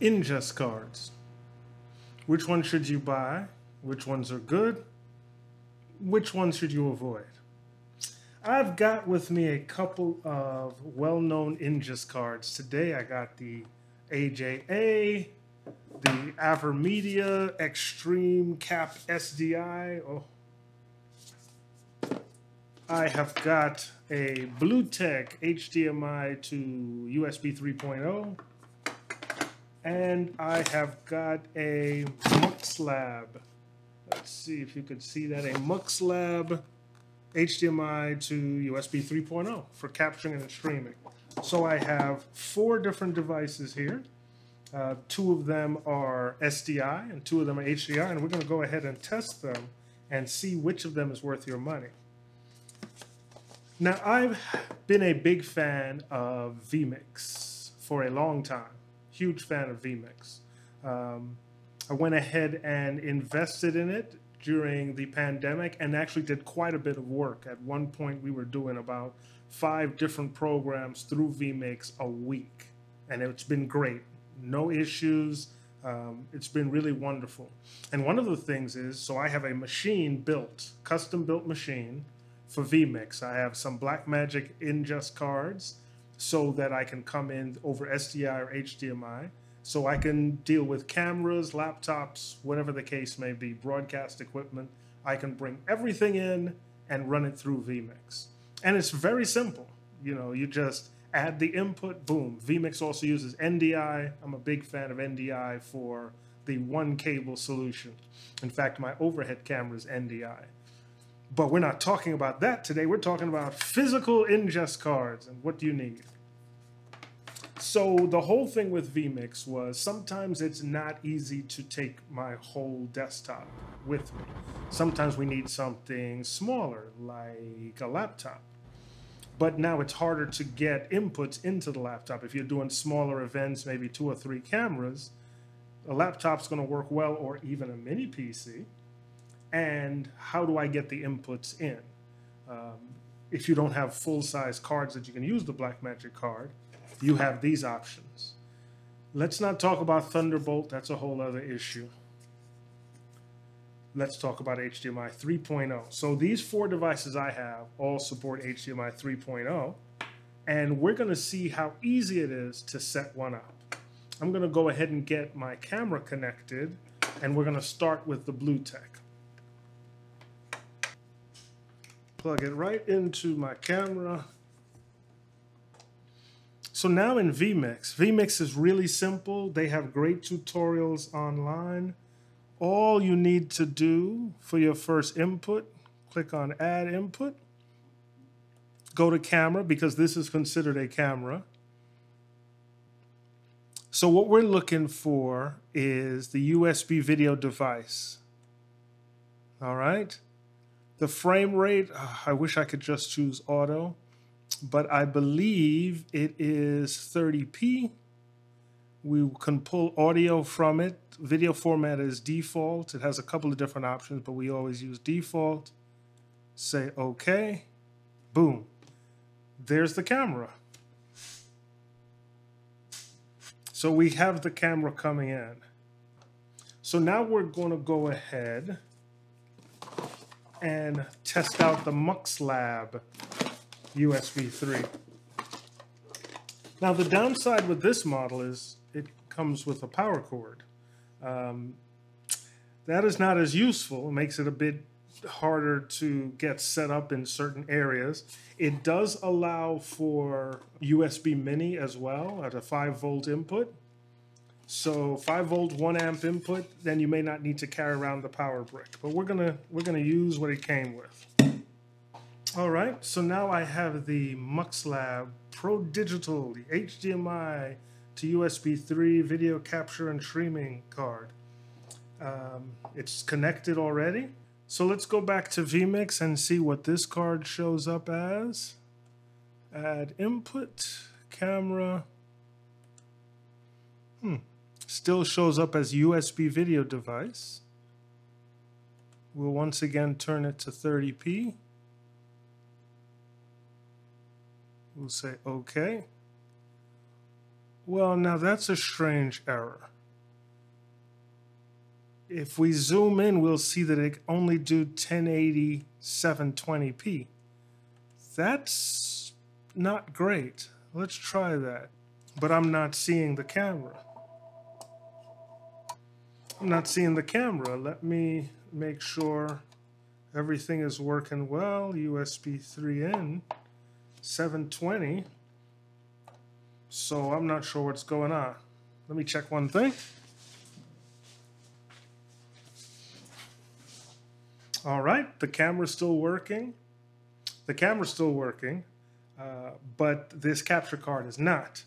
ingest cards. Which ones should you buy? Which ones are good? Which ones should you avoid? I've got with me a couple of well-known ingest cards today. I got the AJA, the Avermedia, ExtremeCap SDI. Oh. I have got a Bluetech HDMI to USB 3.0. And I have got a MuxLab. Let's see if you could see that. A MuxLab HDMI to USB 3.0 for capturing and streaming. So I have four different devices here. Two of them are SDI and two of them are HDI. And we're going to go ahead and test them and see which of them is worth your money. Now, I've been a big fan of vMix for a long time. Huge fan of vMix. I went ahead and invested in it during the pandemic and actually did quite a bit of work. At one point, we were doing about 5 different programs through vMix a week, and it's been great. No issues. It's been really wonderful. And one of the things is, so I have a machine built, custom-built machine for vMix. I have some Blackmagic ingest cards so that I can come in over SDI or HDMI, so I can deal with cameras, laptops, whatever the case may be, broadcast equipment. I can bring everything in and run it through vMix. And it's very simple. You know, you just add the input, boom. vMix also uses NDI. I'm a big fan of NDI for the one cable solution. In fact, my overhead camera is NDI. But we're not talking about that today. We're talking about physical ingest cards and what do you need. So the whole thing with vMix was sometimes it's not easy to take my whole desktop with me. Sometimes we need something smaller, like a laptop. But now it's harder to get inputs into the laptop. If you're doing smaller events, maybe 2 or 3 cameras, a laptop's going to work well, or even a mini PC. And how do I get the inputs in? If you don't have full-size cards that you can use the Blackmagic card, you have these options. Let's not talk about Thunderbolt. That's a whole other issue. Let's talk about HDMI 3.0. So these 4 devices I have all support HDMI 3.0, and we're going to see how easy it is to set one up. I'm going to go ahead and get my camera connected, and we're going to start with the Bluetech. Plug it right into my camera. So now in vMix, vMix is really simple. They have great tutorials online. All you need to do for your first input, click on Add Input. Go to Camera, because this is considered a camera. So what we're looking for is the USB video device. All right. The frame rate, I wish I could just choose auto, but I believe it is 30p. We can pull audio from it. Video format is default. It has a couple of different options, but we always use default. Say OK. Boom. There's the camera. So we have the camera coming in. So now we're going to go ahead and test out the MuxLab USB 3. Now the downside with this model is it comes with a power cord. That is not as useful. It makes it a bit harder to get set up in certain areas. It does allow for USB mini as well at a 5-volt input. So 5-volt, 1-amp input, then you may not need to carry around the power brick. But we're gonna use what it came with. All right, so now I have the MuxLab Pro Digital, the HDMI to USB 3 video capture and streaming card. It's connected already. So let's go back to vMix and see what this card shows up as. Add input, camera. Still shows up as USB video device. We'll once again turn it to 30p. We'll say OK. Well, now that's a strange error. If we zoom in, we'll see that it only do 1080 720p. That's not great. Let's try that. But I'm not seeing the camera. I'm not seeing the camera. Let me make sure everything is working well. USB 3N, 720. So I'm not sure what's going on. Let me check one thing. All right, the camera's still working. The camera's still working, but this capture card is not.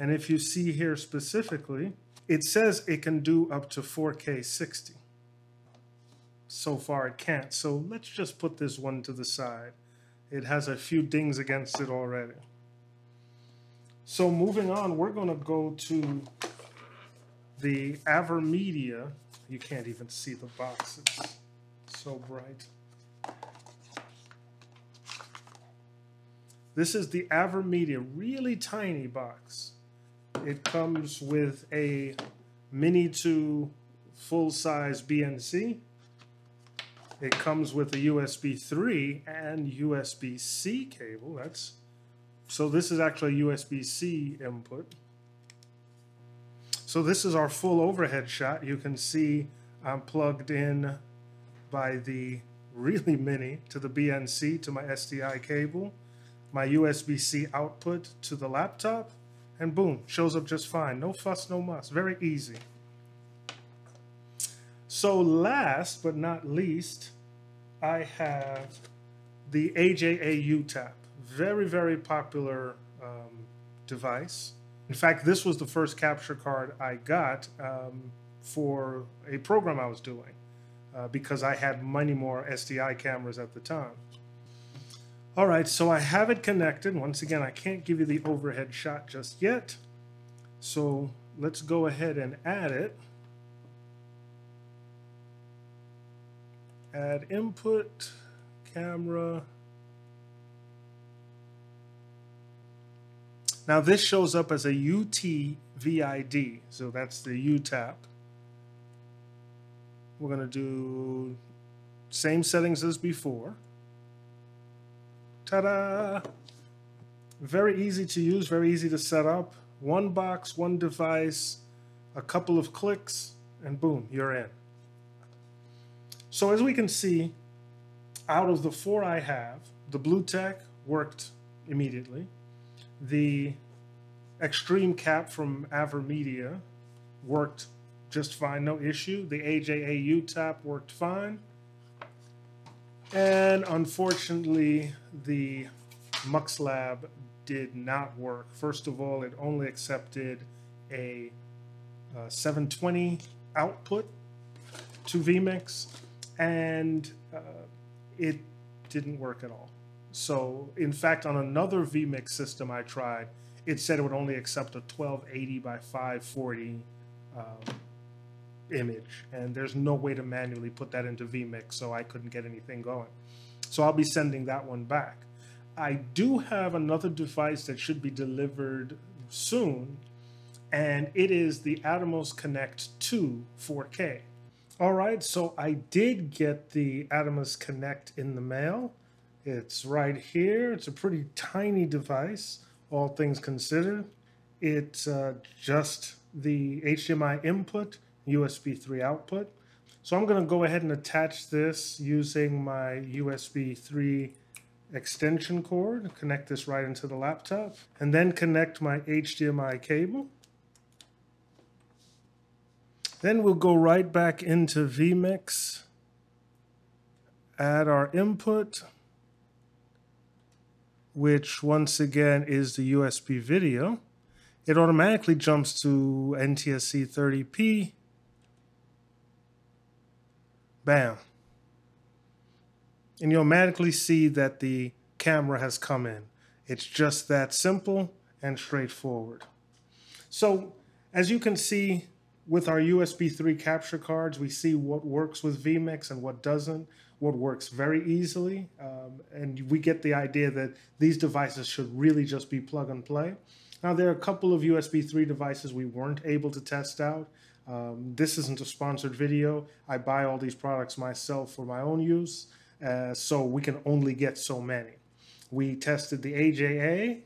And if you see here specifically, it says it can do up to 4K 60. So far it can't, so let's just put this one to the side. It has a few dings against it already. So moving on, we're gonna go to the Avermedia. You can't even see the boxes. So bright. This is the Avermedia, really tiny box. It comes with a mini to full-size BNC. It comes with a USB 3 and USB-C cable. So this is actually a USB-C input. So this is our full overhead shot. You can see I'm plugged in by the really mini to the BNC to my SDI cable, my USB-C output to the laptop, and boom, shows up just fine. No fuss, no muss, very easy. So last but not least, I have the AJA U-Tap, very, very popular device. In fact, this was the first capture card I got for a program I was doing. Because I had many more SDI cameras at the time. All right, so I have it connected. Once again, I can't give you the overhead shot just yet. So let's go ahead and add it. Add input, camera. Now this shows up as a UTVID, so that's the U-Tap. We're going to do same settings as before. Ta-da! Very easy to use, very easy to set up. One box, one device, a couple of clicks, and boom, you're in. So as we can see, out of the four I have, the Bluetech worked immediately. The ExtremeCap from Avermedia worked just fine, no issue. The AJA U-Tap worked fine. And unfortunately, the MuxLab did not work. First of all, it only accepted a 720 output to vMix, and it didn't work at all. So in fact, on another vMix system I tried, it said it would only accept a 1280 by 540 image, and there's no way to manually put that into vMix, so I couldn't get anything going. So I'll be sending that one back. I do have another device that should be delivered soon, and it is the Atomos Connect 2 4K. All right, so I did get the Atomos Connect in the mail. It's right here. It's a pretty tiny device, all things considered. It's just the HDMI input, USB 3 output. So I'm going to go ahead and attach this using my USB 3 extension cord, connect this right into the laptop, and then connect my HDMI cable. Then we'll go right back into vMix, add our input, which once again is the USB video. It automatically jumps to NTSC 30p. Bam. And you automatically see that the camera has come in. It's just that simple and straightforward. So as you can see with our USB 3 capture cards, we see what works with vMix and what doesn't, what works very easily. And we get the idea that these devices should really just be plug and play. Now, there are a couple of USB 3 devices we weren't able to test out. This isn't a sponsored video. I buy all these products myself for my own use, so we can only get so many. We tested the AJA,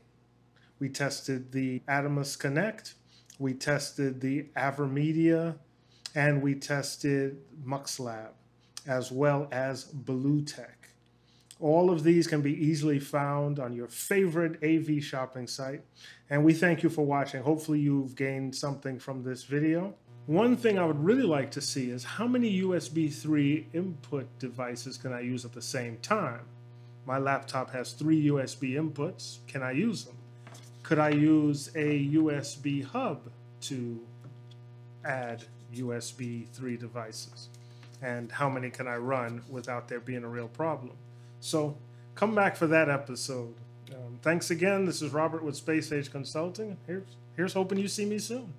we tested the Atomos Connect, we tested the Avermedia, and we tested MuxLab, as well as Bluetech. All of these can be easily found on your favorite AV shopping site. And we thank you for watching. Hopefully you've gained something from this video. One thing I would really like to see is how many USB 3 input devices can I use at the same time? My laptop has 3 USB inputs. Can I use them? Could I use a USB hub to add USB 3 devices? And how many can I run without there being a real problem? So come back for that episode. Thanks again. This is Robert with Space Age Consulting. Here's hoping you see me soon.